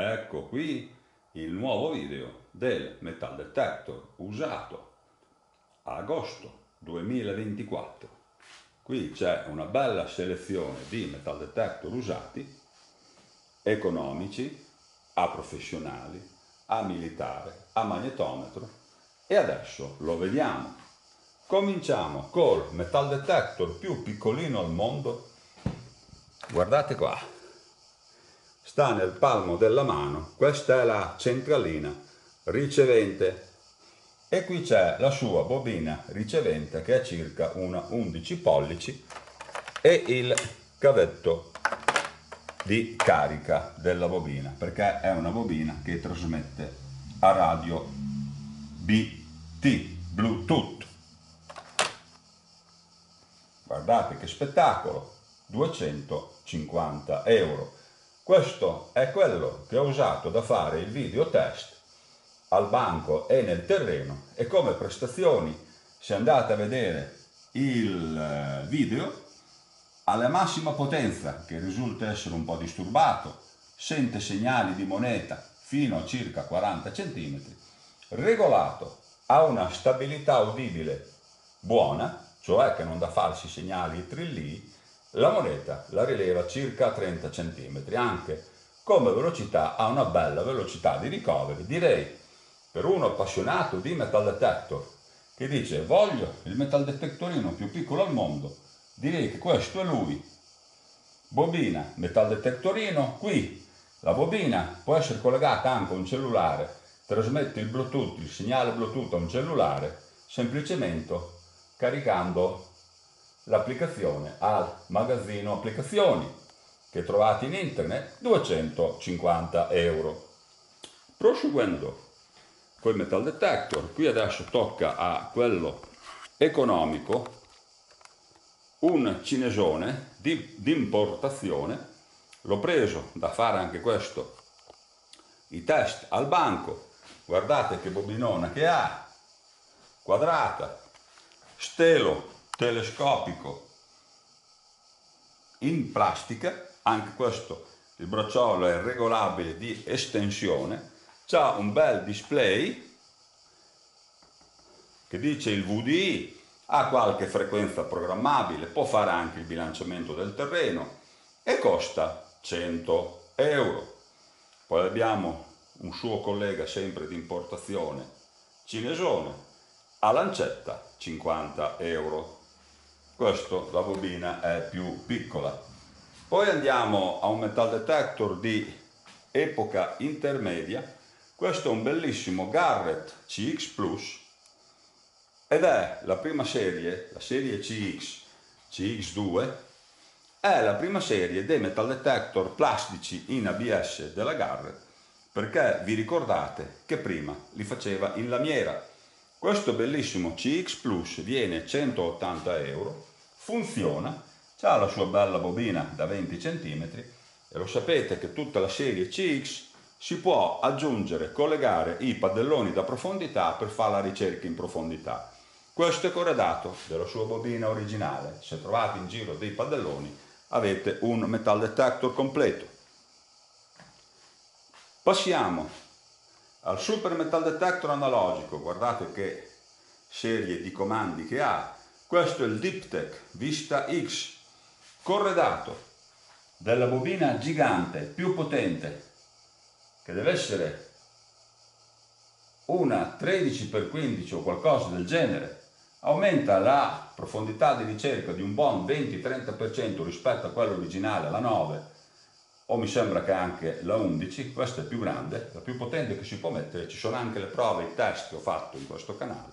Ecco qui il nuovo video del metal detector usato agosto 2024. Qui c'è una bella selezione di metal detector usati, economici, a professionali, a militare, a magnetometro, e adesso lo vediamo. Cominciamo col metal detector più piccolino al mondo. Guardate qua, sta nel palmo della mano, questa è la centralina ricevente e qui c'è la sua bobina ricevente che è circa una 11 pollici e il cavetto di carica della bobina, perché è una bobina che trasmette a radio BT, Bluetooth. Guardate che spettacolo, 250 euro. Questo è quello che ho usato da fare il video test al banco e nel terreno, e come prestazioni, se andate a vedere il video, alla massima potenza, che risulta essere un po' disturbato, sente segnali di moneta fino a circa 40 cm, regolato a una stabilità udibile buona, cioè che non dà falsi segnali e trillii, la moneta la rileva circa 30 cm, anche come velocità ha una bella velocità di ricovero. Direi, per uno appassionato di metal detector che dice voglio il metal detectorino più piccolo al mondo, direi che questo è lui. Bobina, metal detectorino, qui la bobina può essere collegata anche a un cellulare, trasmette il Bluetooth, il segnale Bluetooth a un cellulare, semplicemente caricando l'applicazione al magazzino applicazioni che trovate in internet, 250 euro. Proseguendo con il metal detector, qui adesso tocca a quello economico, un cinesone di importazione, l'ho preso da fare anche questo, i test al banco. Guardate che bobinona che ha, quadrata, stelo telescopico in plastica, anche questo il bracciolo è regolabile di estensione, c'ha un bel display che dice il VDI, ha qualche frequenza programmabile, può fare anche il bilanciamento del terreno e costa 100 euro. Poi abbiamo un suo collega sempre di importazione cinesone a lancetta, 50 euro. Questo, la bobina è più piccola. Poi andiamo a un metal detector di epoca intermedia. Questo è un bellissimo Garrett CX Plus ed è la prima serie, la serie CX, CX2, è la prima serie dei metal detector plastici in ABS della Garrett, perché vi ricordate che prima li faceva in lamiera. Questo bellissimo CX Plus viene 180 euro, funziona, ha la sua bella bobina da 20 cm e lo sapete che tutta la serie CX si può aggiungere, collegare i padelloni da profondità per fare la ricerca in profondità. Questo è corredato della sua bobina originale. Se trovate in giro dei padelloni avete un metal detector completo. Passiamo al super metal detector analogico. Guardate che serie di comandi che ha. Questo è il DIPTEC Vista X, corredato della bobina gigante più potente, che deve essere una 13x15 o qualcosa del genere, aumenta la profondità di ricerca di un buon 20-30% rispetto a quella originale, la 9, o mi sembra che anche la 11, questa è più grande, la più potente che si può mettere, ci sono anche le prove, i test che ho fatto in questo canale.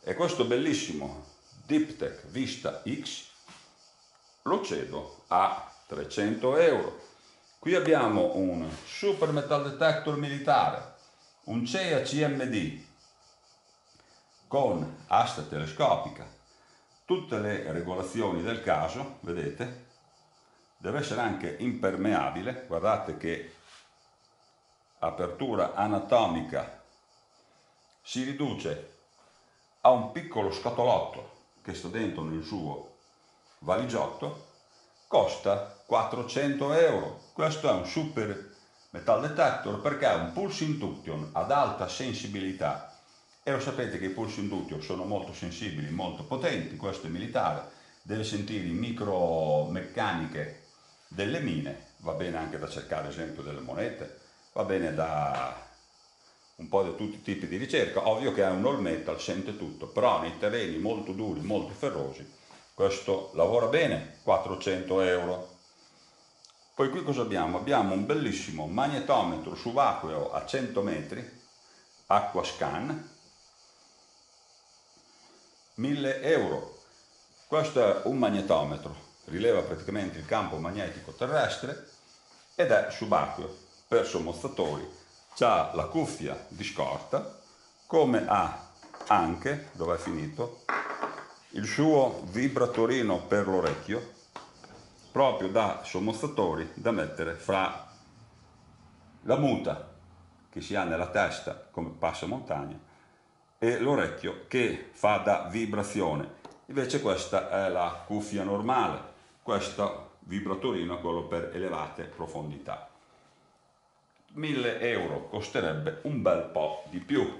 E questo bellissimo DIPTEC Vista X lo cedo a 300 euro. Qui abbiamo un super metal detector militare, un CEA CMD con asta telescopica, tutte le regolazioni del caso, vedete, deve essere anche impermeabile, guardate che apertura anatomica, si riduce a un piccolo scatolotto che sta dentro nel suo valigiotto, costa 400 euro. Questo è un super metal detector perché ha un pulse induction ad alta sensibilità, e lo sapete che i pulse induction sono molto sensibili, molto potenti. Questo è militare, deve sentire i micromeccaniche delle mine, va bene anche da cercare ad esempio delle monete, va bene da un po' di tutti i tipi di ricerca. Ovvio che è un all metal, sente tutto, però nei terreni molto duri, molto ferrosi, questo lavora bene. 400 euro. Poi qui cosa abbiamo? Abbiamo un bellissimo magnetometro subacqueo a 100 metri, AquaScan, 1000 euro. Questo è un magnetometro, rileva praticamente il campo magnetico terrestre ed è subacqueo, per sommozzatori, c'ha la cuffia di scorta, come ha anche, dove è finito, il suo vibratorino per l'orecchio, proprio da sommozzatori, da mettere fra la muta che si ha nella testa come passamontagna e l'orecchio che fa da vibrazione. Invece questa è la cuffia normale, questo vibratorino è quello per elevate profondità. 1000 euro costerebbe un bel po' di più.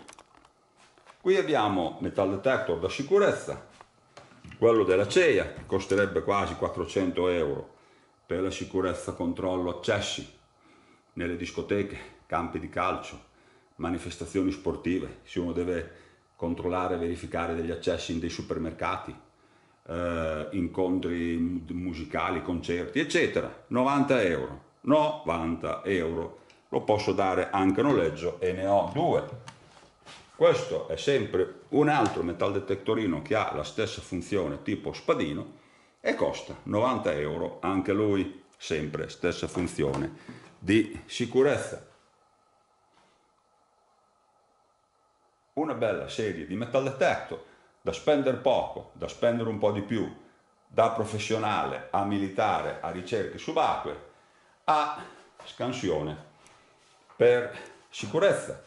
Qui abbiamo metal detector da sicurezza, quello della CEIA, che costerebbe quasi 400 euro per la sicurezza, controllo accessi nelle discoteche, campi di calcio, manifestazioni sportive, se uno deve controllare e verificare degli accessi in dei supermercati, incontri musicali, concerti, eccetera. 90 euro, 90 euro, lo posso dare anche a noleggio e ne ho due. Questo è sempre un altro metaldetectorino che ha la stessa funzione, tipo spadino, e costa 90 euro anche lui, sempre stessa funzione di sicurezza. Una bella serie di metaldetector, da spendere poco, da spendere un po' di più, da professionale a militare, a ricerche subacquee, a scansione per sicurezza.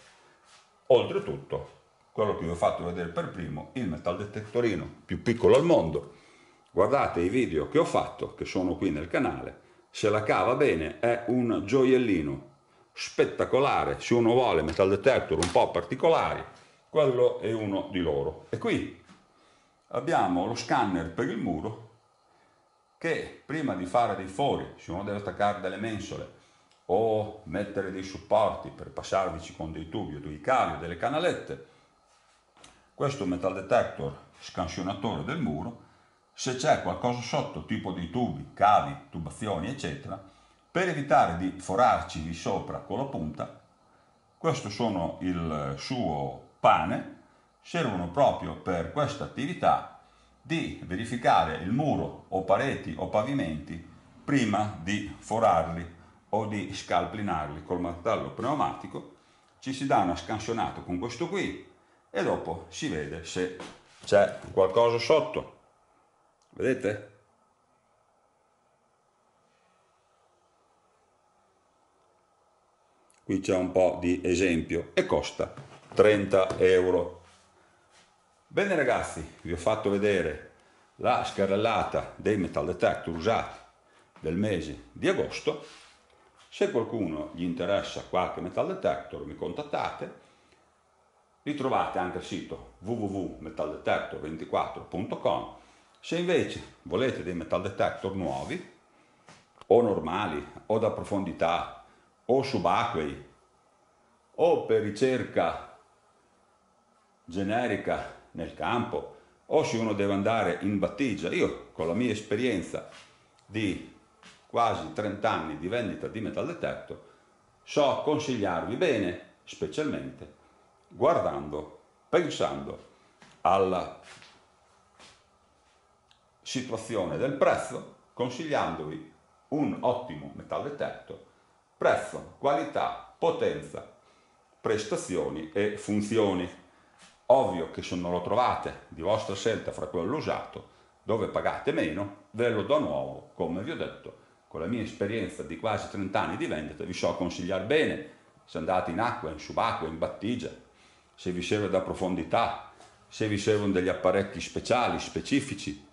Oltretutto, quello che vi ho fatto vedere per primo, il metaldetectorino più piccolo al mondo. Guardate i video che ho fatto, che sono qui nel canale, se la cava bene è un gioiellino spettacolare. Se uno vuole metaldetector un po' particolari, quello è uno di loro. E qui abbiamo lo scanner per il muro, che prima di fare dei fori, se uno deve attaccare delle mensole o mettere dei supporti per passarvici con dei tubi o dei cavi o delle canalette, questo metaldetector scansionatore del muro, se c'è qualcosa sotto, tipo dei tubi, cavi, tubazioni eccetera, per evitare di forarci di sopra con la punta, questo sono il suo pane, servono proprio per questa attività di verificare il muro o pareti o pavimenti prima di forarli o di scalplinarli col martello pneumatico. Ci si dà una scansionata con questo qui e dopo si vede se c'è qualcosa sotto. Vedete? Qui c'è un po' di esempio e costa 30 euro. Bene ragazzi, vi ho fatto vedere la scarrellata dei metaldetector usati del mese di agosto. Se qualcuno gli interessa qualche metaldetector mi contattate, li trovate anche al sito www.metaldetector24.com. Se invece volete dei metaldetector nuovi o normali o da profondità o subacquei o per ricerca generica nel campo, o se uno deve andare in battigia, io con la mia esperienza di quasi 30 anni di vendita di metaldetector so consigliarvi bene, specialmente guardando, pensando alla situazione del prezzo, consigliandovi un ottimo metaldetector, prezzo, qualità, potenza, prestazioni e funzioni. Ovvio che se non lo trovate di vostra scelta fra quello usato, dove pagate meno, ve lo do nuovo, come vi ho detto. Con la mia esperienza di quasi 30 anni di vendita vi so consigliare bene, se andate in acqua, in subacqua, in battigia, se vi serve da profondità, se vi servono degli apparecchi speciali, specifici,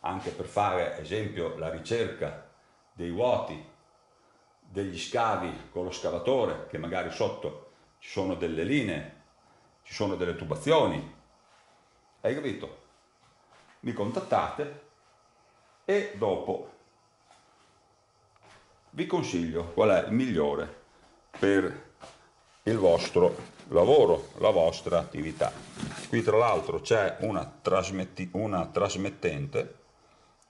anche per fare, ad esempio, la ricerca dei vuoti, degli scavi con lo scavatore, che magari sotto ci sono delle linee, ci sono delle tubazioni, hai capito? Mi contattate e dopo vi consiglio qual è il migliore per il vostro lavoro, la vostra attività. Qui tra l'altro c'è una trasmettente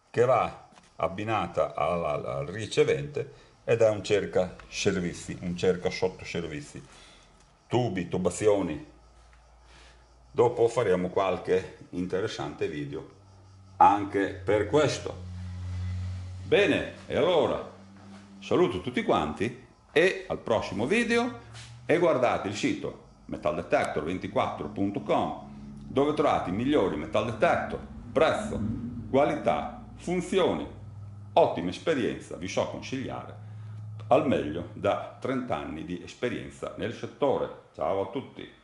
che va abbinata al ricevente ed è un cerca servizi, un cerca sottoservizi, tubi, tubazioni. Dopo faremo qualche interessante video anche per questo. Bene, e allora saluto tutti quanti e al prossimo video, e guardate il sito metaldetector24.com, dove trovate i migliori metal detector, prezzo, qualità, funzioni, ottima esperienza, vi so consigliare al meglio da 30 anni di esperienza nel settore. Ciao a tutti!